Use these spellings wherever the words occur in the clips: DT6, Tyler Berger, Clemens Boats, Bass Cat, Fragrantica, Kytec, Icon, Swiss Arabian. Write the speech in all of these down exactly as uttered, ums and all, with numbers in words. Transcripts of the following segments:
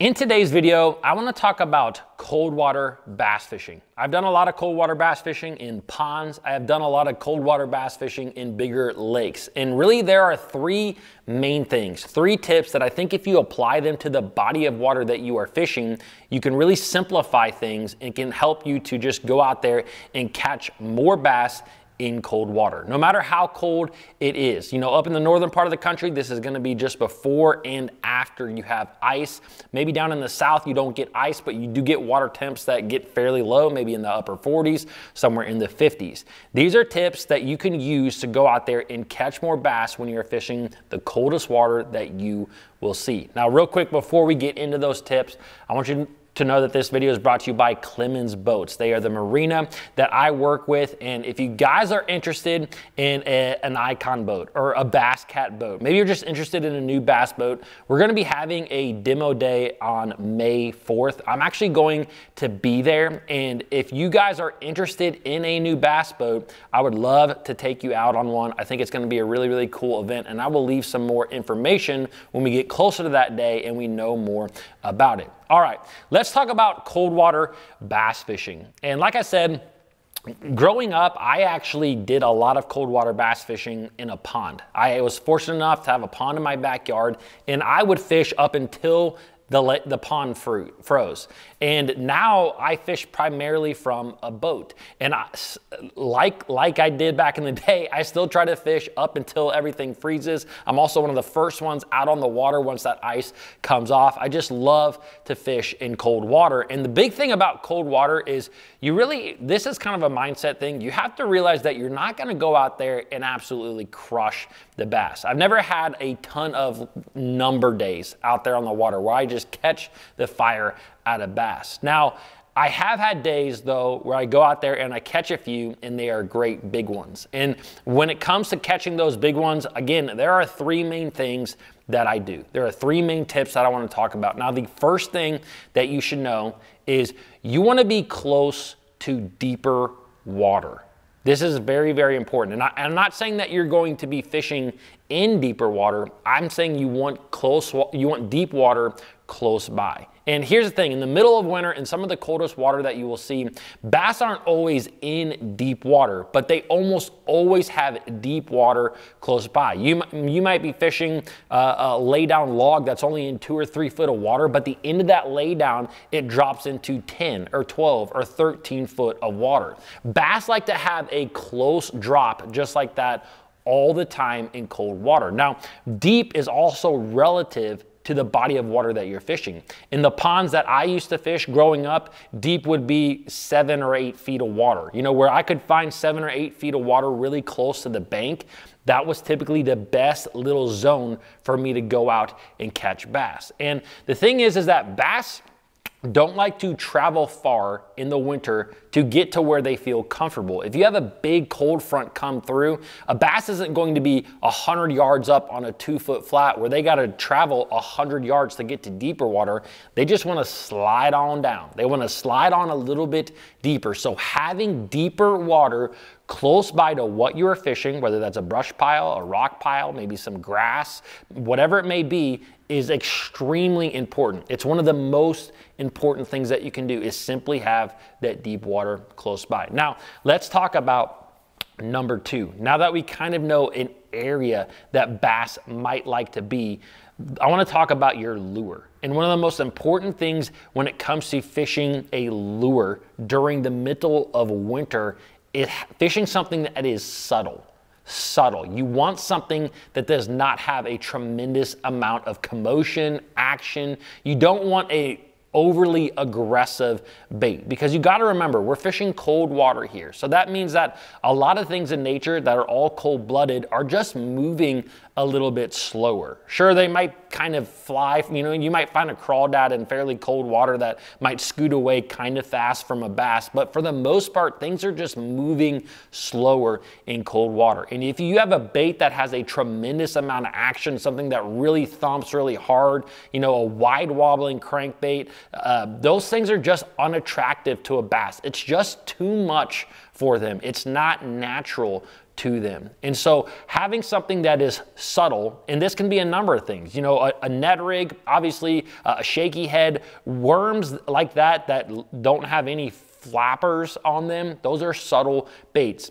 In today's video, I want to talk about cold water bass fishing. I've done a lot of cold water bass fishing in ponds. I have done a lot of cold water bass fishing in bigger lakes. And really there are three main things, three tips that I think if you apply them to the body of water that you are fishing, you can really simplify things and can help you to just go out there and catch more bass in cold water, no matter how cold it is. You know, up in the northern part of the country, this is gonna be just before and after you have ice. Maybe down in the south, you don't get ice, but you do get water temps that get fairly low, maybe in the upper forties, somewhere in the fifties. These are tips that you can use to go out there and catch more bass when you're fishing the coldest water that you will see. Now, real quick, before we get into those tips, I want you to to know that this video is brought to you by Clemens Boats. They are the marina that I work with, and if you guys are interested in a, an Icon boat or a Bass Cat boat, maybe you're just interested in a new bass boat, we're gonna be having a demo day on May fourth. I'm actually going to be there, and if you guys are interested in a new bass boat, I would love to take you out on one. I think it's gonna be a really, really cool event, and I will leave some more information when we get closer to that day and we know more about it. All right, let's talk about cold water bass fishing. And like I said, growing up, I actually did a lot of cold water bass fishing in a pond. I was fortunate enough to have a pond in my backyard, and I would fish up until the, the pond froze. And now I fish primarily from a boat. And I, like, like I did back in the day, I still try to fish up until everything freezes. I'm also one of the first ones out on the water once that ice comes off. I just love to fish in cold water. And the big thing about cold water is you really, this is kind of a mindset thing. You have to realize that you're not gonna go out there and absolutely crush the bass. I've never had a ton of number days out there on the water where I just just catch the fire out of bass. Now, I have had days though where I go out there and I catch a few, and they are great big ones. And when it comes to catching those big ones, again, there are three main things that I do. There are three main tips that I want to talk about. Now, the first thing that you should know is you want to be close to deeper water. This is very, very important. And I, I'm not saying that you're going to be fishing in deeper water. I'm saying you want close, you want deep water close by. And here's the thing, in the middle of winter, in some of the coldest water that you will see, bass aren't always in deep water, but they almost always have deep water close by. You, you might be fishing uh, a lay down log that's only in two or three foot of water, but the end of that lay down, it drops into ten or twelve or thirteen foot of water. Bass like to have a close drop just like that all the time in cold water. Now, deep is also relative to the body of water that you're fishing. In the ponds that I used to fish growing up, deep would be seven or eight feet of water. You know, where I could find seven or eight feet of water really close to the bank, that was typically the best little zone for me to go out and catch bass. And the thing is, is that bass don't like to travel far in the winter to get to where they feel comfortable. If you have a big cold front come through, a bass isn't going to be one hundred yards up on a two foot flat where they gotta travel one hundred yards to get to deeper water. They just wanna slide on down. They wanna slide on a little bit deeper. So having deeper water close by to what you're fishing, whether that's a brush pile, a rock pile, maybe some grass, whatever it may be, is extremely important. It's one of the most important things that you can do is simply have that deep water close by. Now, let's talk about number two. Now that we kind of know an area that bass might like to be, I want to talk about your lure. And one of the most important things when it comes to fishing a lure during the middle of winter is fishing something that is subtle. Subtle. You want something that does not have a tremendous amount of commotion, action. You don't want a overly aggressive bait, because you got to remember we're fishing cold water here. So that means that a lot of things in nature that are all cold-blooded are just moving a little bit slower. Sure, they might kind of fly, you know, you might find a crawdad in fairly cold water that might scoot away kind of fast from a bass, but for the most part, things are just moving slower in cold water. And if you have a bait that has a tremendous amount of action, something that really thumps really hard, you know, a wide wobbling crankbait, Uh, those things are just unattractive to a bass. It's just too much for them. It's not natural to them. And so having something that is subtle, and this can be a number of things, you know, a, a net rig, obviously, uh, a shaky head, worms like that that don't have any flappers on them, those are subtle baits.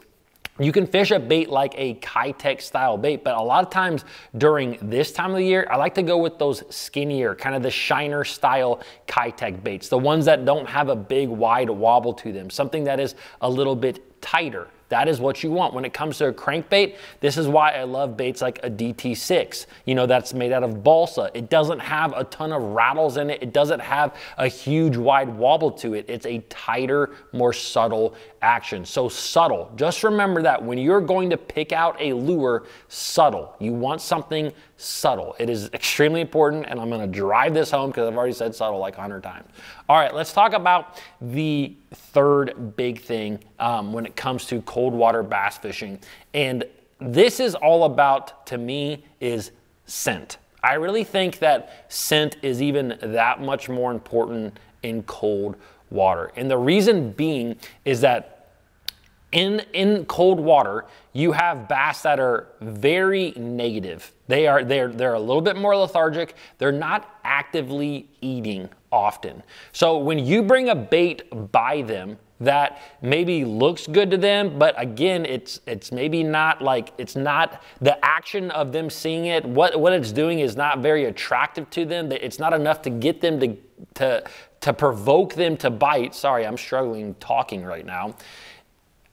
You can fish a bait like a Kytec style bait, but a lot of times during this time of the year, I like to go with those skinnier, kind of the shiner style Kytec baits, the ones that don't have a big wide wobble to them, something that is a little bit tighter. That is what you want. When it comes to a crankbait, this is why I love baits like a D T six, you know, that's made out of balsa. It doesn't have a ton of rattles in it. It doesn't have a huge wide wobble to it. It's a tighter, more subtle action. So subtle, just remember that when you're going to pick out a lure, subtle, you want something subtle. It is extremely important, and I'm gonna drive this home because I've already said subtle like a hundred times. All right, let's talk about the third big thing um, when it comes to cold water bass fishing. And this is all about, to me, is scent. I really think that scent is even that much more important in cold water. And the reason being is that In, in cold water, you have bass that are very negative. They are, they're, they're a little bit more lethargic. They're not actively eating often. So when you bring a bait by them that maybe looks good to them, but again, it's, it's maybe not like, it's not the action of them seeing it. What, what it's doing is not very attractive to them. It's not enough to get them to, to, to provoke them to bite. Sorry, I'm struggling talking right now.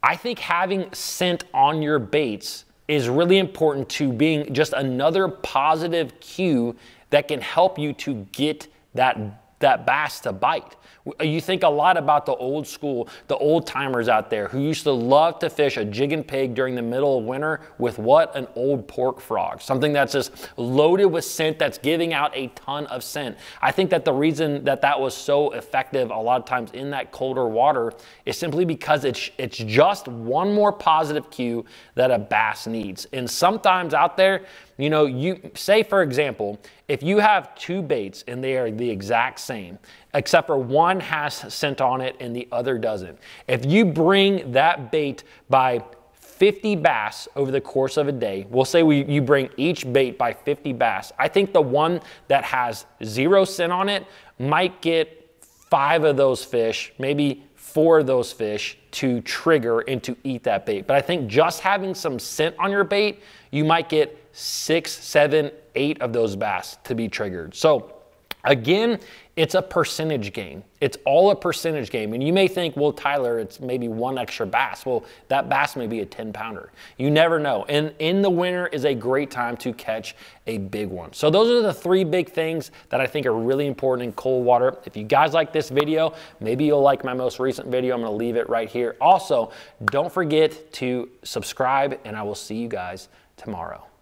I think having scent on your baits is really important to being just another positive cue that can help you to get that, that bass to bite. You think a lot about the old school, the old timers out there who used to love to fish a jig and pig during the middle of winter with what? An old pork frog, something that's just loaded with scent, that's giving out a ton of scent. I think that the reason that that was so effective a lot of times in that colder water is simply because it's, it's just one more positive cue that a bass needs. And sometimes out there, you know, you say, for example, if you have two baits and they are the exact same, except for one has scent on it and the other doesn't. If you bring that bait by fifty bass over the course of a day, we'll say we, you bring each bait by fifty bass, I think the one that has zero scent on it might get five of those fish, maybe four of those fish to trigger and to eat that bait. But I think just having some scent on your bait, you might get six, seven, eight of those bass to be triggered. So again, it's a percentage game. It's all a percentage game. And you may think, well, Tyler, it's maybe one extra bass. Well, that bass may be a ten pounder. You never know. And in the winter is a great time to catch a big one. So those are the three big things that I think are really important in cold water. If you guys like this video, maybe you'll like my most recent video. I'm gonna leave it right here. Also, don't forget to subscribe, and I will see you guys tomorrow.